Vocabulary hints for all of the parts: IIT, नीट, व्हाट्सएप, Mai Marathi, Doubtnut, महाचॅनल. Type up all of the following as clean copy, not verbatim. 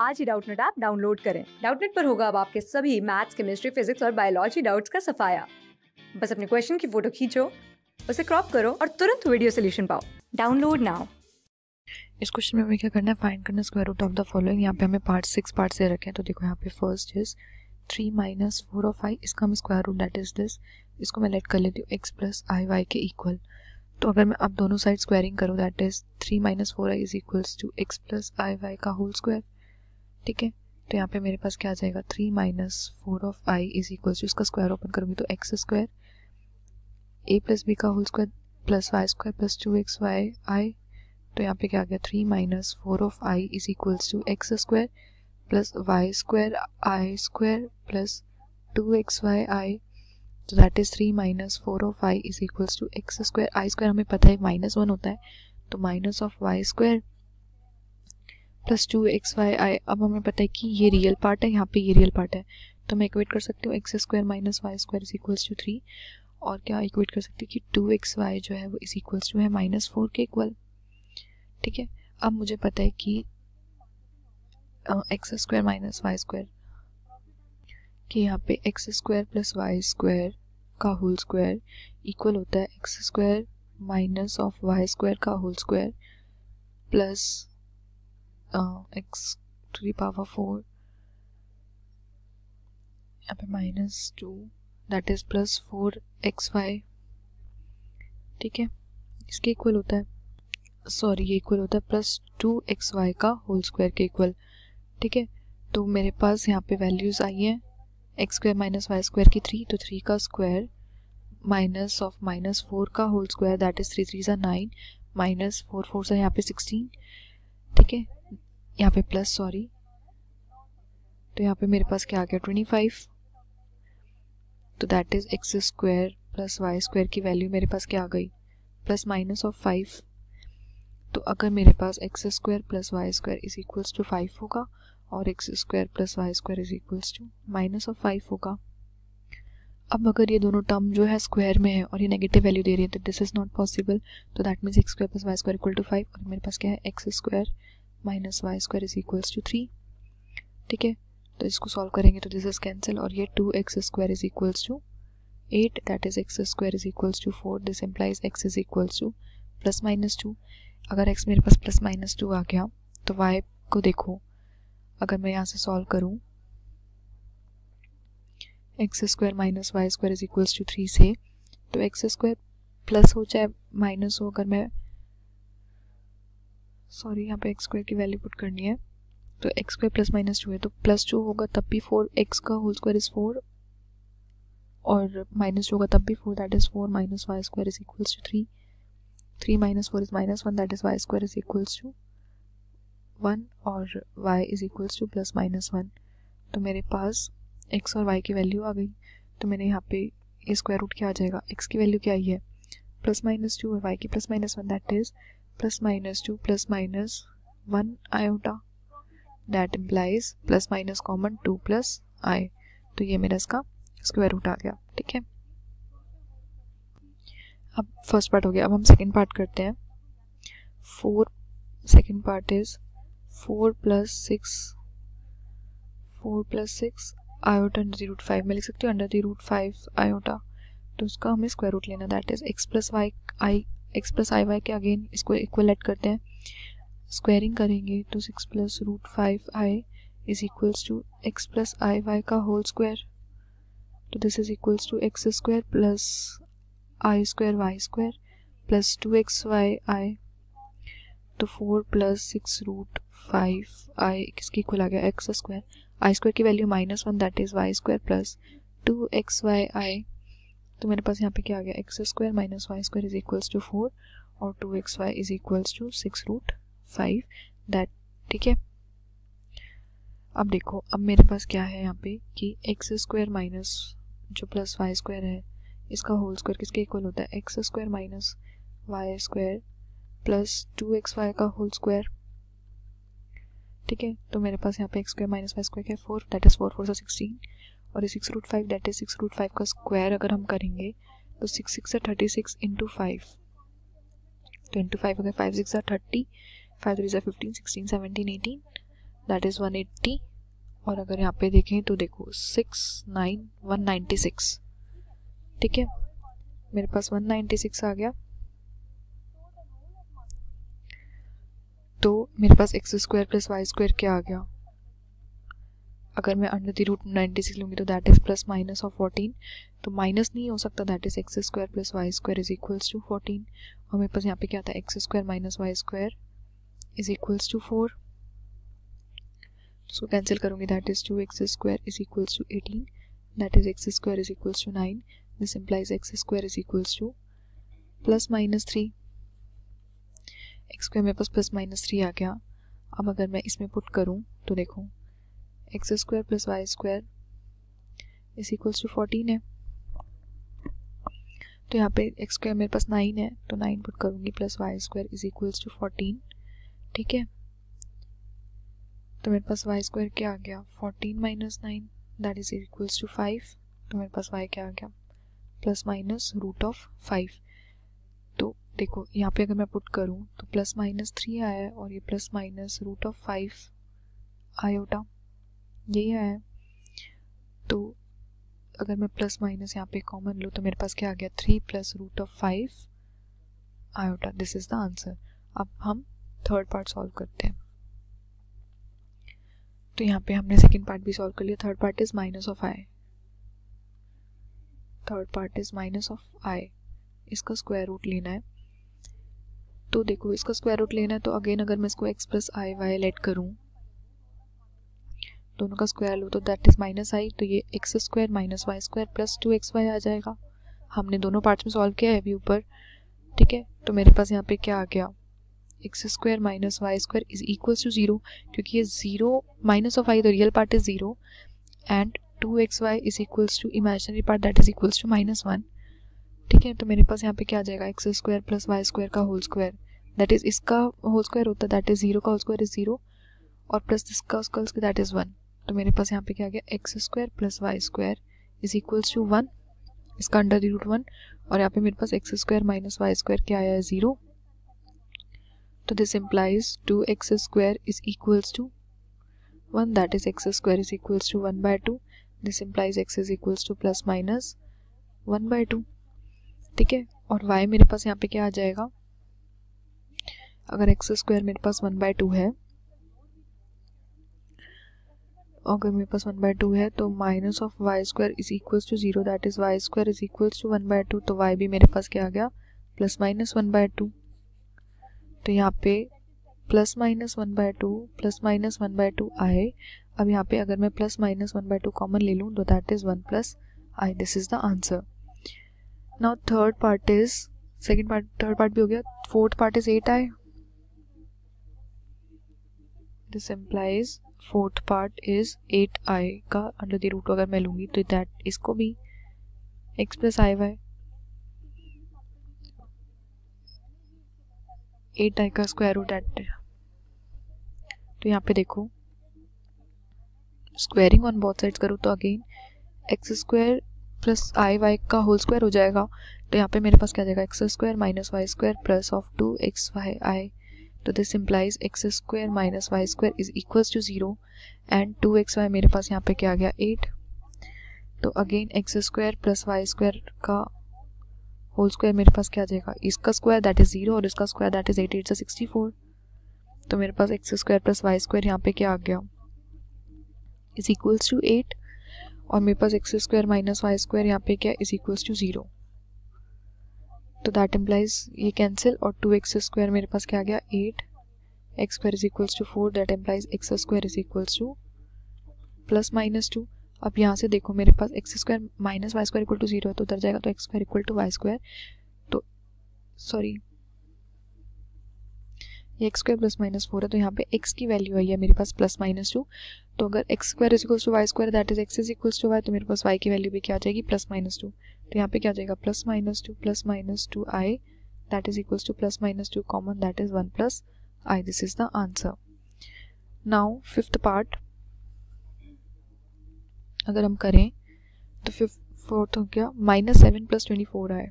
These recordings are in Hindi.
आज ही डाउटनेट ऐप डाउनलोड करें। डाउटनेट पर होगा अब आपके सभी मैथ्स, केमिस्ट्री, फिजिक्स और बायोलॉजी डाउट्स का सफाया। बस अपने क्वेश्चन की फोटो खींचो, उसे क्रॉप करो और तुरंत वीडियो सोल्यूशन पाओ। Download now. इस क्वेश्चन में हमें क्या करना है, फाइंड करना square root of the following. यहाँ पे हमें पार्ट 6 पार्ट से रखे हैं, तो देखो यहाँ पे फर्स्ट इज 3 - 4/5, इसका हम square root that is this, इसको मैं लेट कर लेती हूँ x प्लस आई वाई के इक्वल। तो अगर मैं अब दोनों साइड स्क्वायरिंग करूँ that is 3 - 4i is equals to x plus i y का होल स्क्वायर। ठीक है, तो यहाँ पे मेरे पास क्या आ जाएगा 3 - 4i इज इक्वल्स टू, इसका स्क्वायर ओपन करूँगी तो x square a plus b का whole square plus y square plus 2xy i. तो यहाँ पे क्या आ गया 3 - 4i is equals to x square plus y square i square plus 2xy i. तो that is 3 - 4i is equals to x square. I square हमें पता है -1 होता है, तो minus of y square plus 2xy i. अब हमें पता है कि ये रियल पार्ट है, यहाँ पे ये रियल पार्ट है, तो मैं इक्वेट कर सकती हूँ x square minus y square is equals to 3। और क्या इक्वेट कर सकती हूँ कि 2xy जो है वो इज इक्वल्स टू है -4 के इक्वल। ठीक है, अब मुझे पता है कि x square minus y square कि यहाँ पे x square plus y square का होल स्क्वायर इक्वल होता है x square minus of y square का whole square plus x to the power 4, यहाँ पे -2 दैट इज प्लस 4xy। ठीक है, इसके इक्वल होता है, सॉरी ये इक्वल होता है प्लस 2xy का होल स्क्वायर के इक्वल। ठीक है, तो मेरे पास यहाँ पे वैल्यूज आई हैं x square minus y square की 3, तो 3 का स्क्वायर माइनस ऑफ -4 का whole square that is 3 - 9 minus 4 - 4 यहाँ पे 16। ठीक है, यहाँ पे प्लस सॉरी, तो यहाँ पे मेरे पास क्या आ गया 25। तो that is x square plus y square की वैल्यू मेरे पास क्या आ गई प्लस माइनस ऑफ 5। तो अगर मेरे पास x square plus y square is equals to 5 होगा और x square plus y square is equals to -5 होगा। अब अगर ये दोनों टर्म जो है स्क्वायर में है और ये नेगेटिव वैल्यू दे रही है तो दिस इज नॉट पॉसिबल। तो that means x square plus y square equal to 5 और मेरे पास क्या है x square minus y square is equals to 3। ठीक है, तो इसको सॉल्व करेंगे तो दिस इज कैंसिल और ये 2xy is equals to 8 that is x square is equals to 4। This implies x is equals to ±2। अगर x मेरे पास ±2 आ गया तो y को देखो, अगर मैं यहाँ से सॉल्व करूँ x square minus y square is equals to 3 से, तो एक्स स्क्वायर प्लस हो चाहे माइनस हो, अगर मैं यहाँ पे एक्स स्क्वायर की वैल्यू पुट करनी है तो एक्स स्क्वायर ±2 है तो +2 होगा तब भी 4, एक्स का होल स्क्वायर इज 4 और -2 होगा तब भी 4 that is 4 - y² is equals to 3। 3 - 4 is -1 that is y² is equals to 1 और y इज इक्वल्स टू ±1। तो मेरे पास x और y की वैल्यू आ गई, तो मैंने यहाँ पे स्क्वायर रूट क्या आ जाएगा, x की वैल्यू क्या आई है +2 और y की +1 that is +2 +1 iota that implies ± common 2 + i। तो ये मेरा इसका स्क्वायर रूट आ गया। ठीक है, अब फर्स्ट पार्ट हो गया, अब हम सेकंड पार्ट करते हैं। सेकंड पार्ट इज 4 + 6 आयोटा √5, मैं लिख सकती हूँ √5 आयोटा। तो उसका हमें स्क्वायर रूट लेना that is x plus i y के अगेन इसको इक्वलेट करते हैं, स्क्वायरिंग करेंगे तो 6 + √5i is equals to x plus i y का होल स्क्वायर। तो this is equals to x square plus i square y square plus 2xy i. तो 4 + 6√5i किसकी इक्वल आ गया एक्स स्क्वायर, आई स्क्वायर की value -1 that is y square plus 2xy i. तो मेरे पास यहाँ पे क्या आ गया x square minus y square is equals to 4 और 2xy is equals to 6√5 that. ठीक है, अब देखो अब मेरे पास क्या है यहाँ पे कि एक्स स्क्वायर माइनस जो प्लस वाई स्क्वायर है इसका होल स्क्वायर किसके इक्वल होता है x square minus y square plus 2xy का होल स्क्वायर। ठीक है, तो मेरे पास यहाँ पे x square minus y square है 4 दैट इज 4 - 4 = 16 और 6√5 दैट इज 6√5 का स्क्वायर अगर हम करेंगे तो 6 × 6 = 36 × 5। तो × 5 हो गया 5 × 6 = 30, 5 × 3 = 15, 16, 17, 18 that is 180. और अगर यहाँ पे देखें तो देखो 6, 9, 196. ठीक है, मेरे पास 196 आ गया. तो मेरे पास x square plus y square क्या आ गया? अगर मैं अंडर द रूट 96 लूँगी तो that is plus minus of 14. तो माइनस नहीं हो सकता, that is x square plus y square is equals to 14. और मेरे पास यहाँ पे क्या था, x square minus y square is equals to 4. इसको कैंसिल करूँगी, that is 2x square is equals to 18. That is x square is equals to 9. This implies x square is equals to plus minus 3. X square मेरे पास प्लस माइनस 3 आ गया. अब अगर मैं इसमें पुट करूँ तो देखो x square plus y square is equals to 14 है. तो यहाँ पे एक्स स्क्वायर मेरे पास 9 है, तो 9 पुट करूँगी plus y square is equals to 14. ठीक है, तो मेरे पास वाई स्क्वायर क्या आ गया, 14 minus 9 that is equals to 5. तो मेरे पास वाई क्या आ गया, प्लस माइनस रूट ऑफ 5. तो देखो यहाँ पे अगर मैं पुट करूँ तो प्लस माइनस 3 आया है और ये plus minus root of 5 iota यही है. तो अगर मैं प्लस माइनस यहाँ पे कॉमन लूँ तो मेरे पास क्या आ गया, 3 plus root of 5 iota. This is the answer. अब हम थर्ड पार्ट सॉल्व करते हैं. तो यहाँ पे हमने सेकंड पार्ट भी सॉल्व कर लिया. Third part is minus of i. Third part is minus of i. इसका स्क्वायर रूट लेना है. तो देखो इसका स्क्वायर रूट लेना है तो अगेन अगर मैं इसको x plus i y let करूँ, दोनों का स्क्वायर लो तो दैट इज माइनस आई. तो ये x square minus y square plus 2xy आ जाएगा. हमने दोनों पार्ट्स में सॉल्व किया है अभी ऊपर. ठीक है, तो मेरे पास यहाँ पे क्या आ गया, x square minus y square is equals to 0. क्योंकि ये 0 माइनस ऑफ आई तो real part is 0 and 2xy is equals to imaginary part that is equals to minus 1. ठीक है, तो मेरे पास यहाँ पे क्या आ जाएगा, x square plus y square का होल स्क्वायर दैट इज इसका होल स्क्वायर होता है दैट इज 0 का होल स्क्वायर इज 0 और प्लस इसका होल स्क्वायर दैट इज 1. तो मेरे पास यहाँ पे क्या आ गया, x square plus y square is equals to 1. इसका अंडर रूट 1 और यहाँ पे मेरे पास x square minus y square क्या आया है, 0. तो this implies 2x square is equals to 1 that is x square is equals to 1/2. This implies x is equals to plus minus 1/2. ठीक है, और y मेरे पास यहाँ पे क्या आ जाएगा, अगर एक्स स्क्वायर मेरे पास 1/2 है, अगर मेरे पास 1/2 है तो minus of y square is equals to 0 that is y square is equals to 1/2. तो y भी मेरे पास क्या आ गया, प्लस माइनस 1/2. तो यहाँ पे प्लस माइनस 1/2 प्लस माइनस 1/2 आए. अब यहाँ पे अगर मैं प्लस माइनस 1/2 कॉमन ले लूँ तो that is 1 plus i. This is the answer. Now third part is, second part third part भी हो गया, fourth part is 8i. This implies fourth part is 8i का अंडर द रूट अगर मैं लूँगी तो दैट इसको भी x plus i Y, 8i का स्क्वायर रूट दैट. तो यहाँ पे देखो स्क्वायरिंग ऑन बोथ साइड्स करूँ तो again x square plus i y का होल स्क्वायर हो जाएगा. तो यहाँ पे मेरे पास क्या जाएगा, x square minus y square plus of 2xy. तो this implies x square minus y square is equals to 0 and 2xy मेरे पास यहाँ पे क्या आ गया, 8. तो again x square plus y square का होल स्क्वायर मेरे पास क्या आ जाएगा, इसका स्क्वायर दैट इज 0 और इसका स्क्वायर दैट इज 8. इट्स 64. तो मेरे पास x square plus y square यहाँ पे क्या आ गया, इज इक्वल्स टू 8. और मेरे पास x square minus y square यहाँ पे क्या इज इक्वल्स टू 0. तो दैट इम्प्लाइज ये कैंसिल और 2x स्क्वायर मेरे पास क्या आ गया, 8. X square is equals to 4 that implies x square is equals to plus minus 2. अब यहाँ से देखो मेरे पास x square minus y square equal to 0 है तो उधर जाएगा तो x square equal to y square. तो सॉरी ये एक्स स्क्वायर प्लस माइनस 4 है तो यहाँ पे x की वैल्यू आई है मेरे पास प्लस माइनस 2. तो अगर x square is equals to y square that is x is equals to y. तो मेरे पास y की वैल्यू भी क्या आ जाएगी, प्लस माइनस 2. तो यहाँ पे क्या आ जाएगा, plus minus 2i that is equals to plus minus 2 common that is 1 plus i. This is the answer. Now fifth part अगर हम करें तो फोर्थ हो गया minus 7 plus 24 i.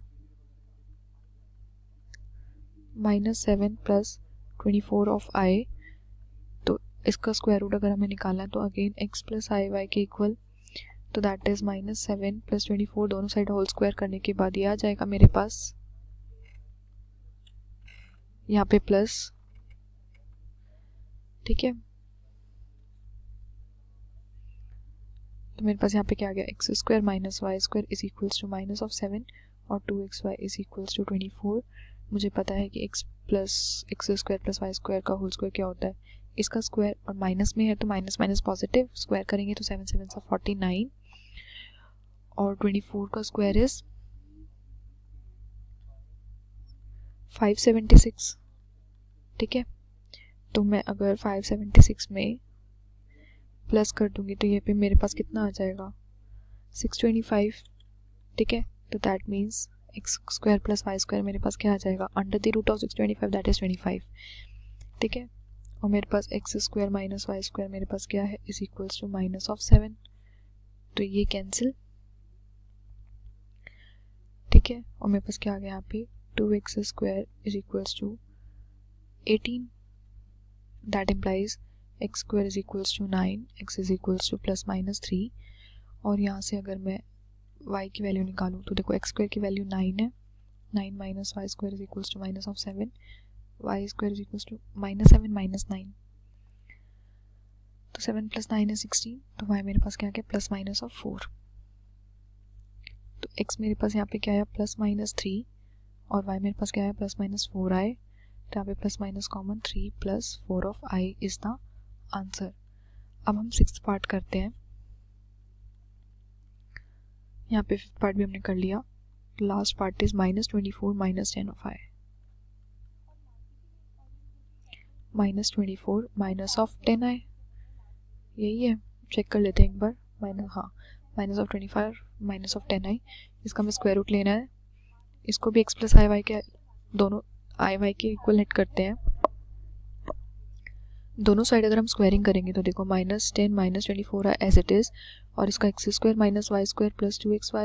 Minus 7 plus 24 of i. तो इसका स्क्वायर रूट अगर हमें निकालना है तो again x plus i y के इक्वल, तो दैट इज -7 प्लस 24, दोनों साइड होल स्क्वायर करने के बाद ये आ जाएगा मेरे पास यहाँ पे प्लस, ठीक है। तो मेरे पास यहाँ पे क्या आ गया, x square minus y square is equals to -7 और 2xy इज इक्वल्स टू 24। मुझे पता है कि x plus x square plus y square का होल स्क्वायर क्या होता है, इसका स्क्वायर, और माइनस में है तो माइनस माइनस पॉजिटिव, स्क्वायर करेंगे तो 7 7 49, और 24 का स्क्वायर इज 576, ठीक है। तो मैं अगर 576 में प्लस कर दूंगी तो ये पे मेरे पास कितना आ जाएगा 625, ठीक है। तो that means x square plus y square मेरे पास क्या आ जाएगा under the root of 625, that is 25, ठीक है। और मेरे पास x square minus y square मेरे पास क्या है इज इक्वल्स टू -7, तो ये कैंसिल, ठीक है। और मेरे पास क्या आ गया यहाँ पे 2x square is equals to 18, that implies x square is equals to 9, x is equals to ±3। और यहाँ से अगर मैं y की वैल्यू निकालूँ तो देखो एक्स स्क्वायर की वैल्यू 9 है, 9 minus y square is equals to -7, y square is equals to -7 -9, तो 7 प्लस 9 है 16, तो वाई मेरे पास क्या गया ±4। तो x मेरे पास यहाँ पे क्या आया ±3 और y मेरे पास क्या आया ±4 आए, तो यहाँ पे plus minus common, 3 + 4 of i is the answer. अब हम 6th पार्ट करते हैं, यहाँ पे 5th पार्ट भी हमने कर लिया, last part is -24 -10 of i, -24 minus of 10 i, यही है, चेक कर लेते हैं एक बार, माइनस, हाँ minus of 25 minus of 10 i. इसका हमें स्क्वायर रूट लेना है, इसको भी एक्स प्लस आई वाई के, दोनों आई वाई के इक्वल नेट करते हैं, दोनों साइड अगर हम स्क्वायरिंग करेंगे तो देखो -10 -24 एज इट इज़, और इसका x square minus y square plus 2xy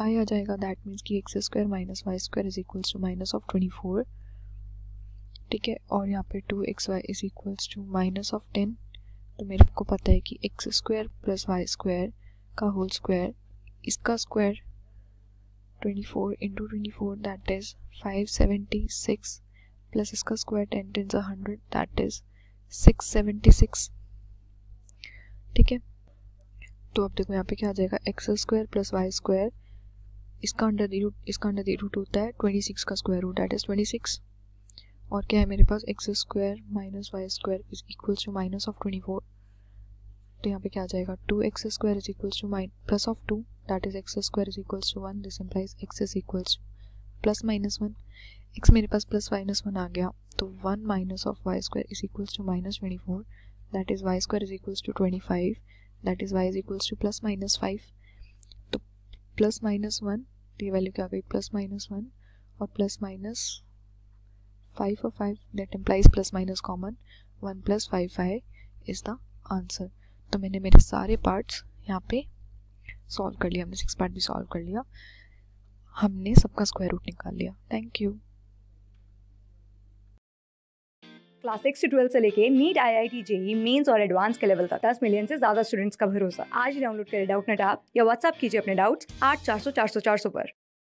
i आ जाएगा, दैट मीन्स कि x square minus y square is equals to -24, ठीक है। और यहाँ पे 2xy इज इक्वल्स टू -10, तो मेरे को पता है कि x square plus y square का होल स्क्वायर, इसका स्क्वायर 24 × 24, दैट इज़ 576 प्लस इसका स्क्वायर 10 × 100, दैट इज़ 676, ठीक है। तो अब देखो यहाँ पे क्या आ जाएगा, x square plus y square, इसका अंडर द रूट, इसका अंडर द रूट होता है 26 का स्क्वायर रूट, दैट इज़ 26, और क्या है मेरे पास x square minus y square is equals to -24, तो यहाँ पे क्या आ जाएगा 2x square is equals to +2, that is x square is equals to 1, this implies x is equals to ±1, x मेरे पास +1 आ गया, तो 1 minus of y square is equals to -24, that is y square is equals to 25, that is y is equals to ±5, तो +1, ये वैल्यू क्या आ गई +1, और +5 और 5, that implies plus minus common, 1 + 5 is the answer. तो मैंने मेरे सारे पार्ट्स यहाँ पे सॉल्व कर लिया, हमने 6 पार्ट भी सॉल्व कर लिया, हमने सबका स्क्वायर रूट निकाल लिया। Thank you. क्लास 6 से 12 से लेके नीट, IIT, JEE, मेंस और एडवांस के लेवल तक 10 मिलियन से ज्यादा स्टूडेंट्स का भरोसा। आज ही डाउनलोड करें डाउटनेट ऐप या व्हाट्सएप कीजिए अपने डाउट्स 8400 400 400 पर।